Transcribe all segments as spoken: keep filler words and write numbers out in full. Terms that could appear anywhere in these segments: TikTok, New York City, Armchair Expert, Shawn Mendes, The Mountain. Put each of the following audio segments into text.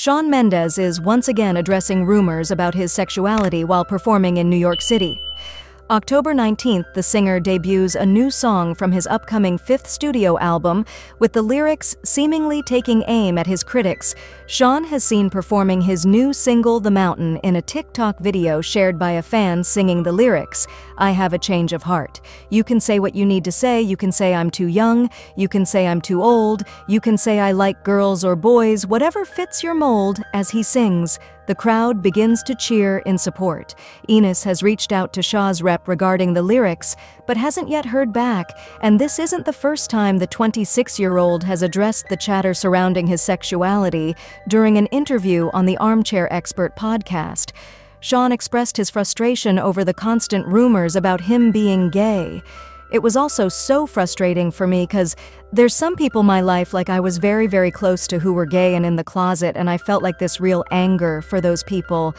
Shawn Mendes is once again addressing rumors about his sexuality while performing in New York City. October nineteenth, the singer debuts a new song from his upcoming fifth studio album, with the lyrics seemingly taking aim at his critics. Shawn has seen performing his new single, The Mountain, in a TikTok video shared by a fan singing the lyrics, "I have a change of heart. You can say what you need to say, you can say I'm too young, you can say I'm too old, you can say I like girls or boys, whatever fits your mold," as he sings. The crowd begins to cheer in support. Enos has reached out to Shaw's rep regarding the lyrics, but hasn't yet heard back, and this isn't the first time the twenty-six-year-old has addressed the chatter surrounding his sexuality during an interview on the Armchair Expert podcast. Shawn expressed his frustration over the constant rumors about him being gay. "It was also so frustrating for me because there's some people in my life like I was very, very close to who were gay and in the closet, and I felt like this real anger for those people.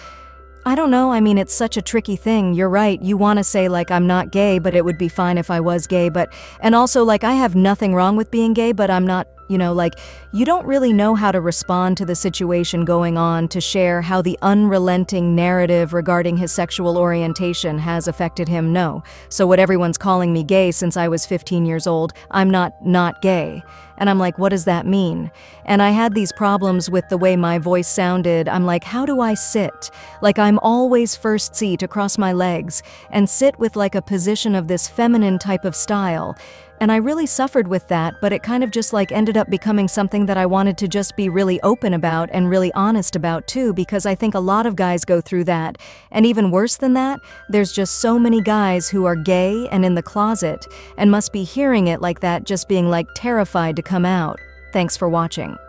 I don't know, I mean, it's such a tricky thing. You're right, you want to say like I'm not gay, but it would be fine if I was gay, but, and also like I have nothing wrong with being gay, but I'm not, you know, like you don't really know how to respond to the situation going on." To share how the unrelenting narrative regarding his sexual orientation has affected him, "No, so what everyone's calling me gay since I was fifteen years old, I'm not not gay. And I'm like, what does that mean? And I had these problems with the way my voice sounded. I'm like, how do I sit? Like I'm always first C to cross my legs and sit with like a position of this feminine type of style. And I really suffered with that, but it kind of just like ended up becoming something that I wanted to just be really open about and really honest about too, because I think a lot of guys go through that. And even worse than that, there's just so many guys who are gay and in the closet and must be hearing it like that, just being like terrified to come out." Thanks for watching.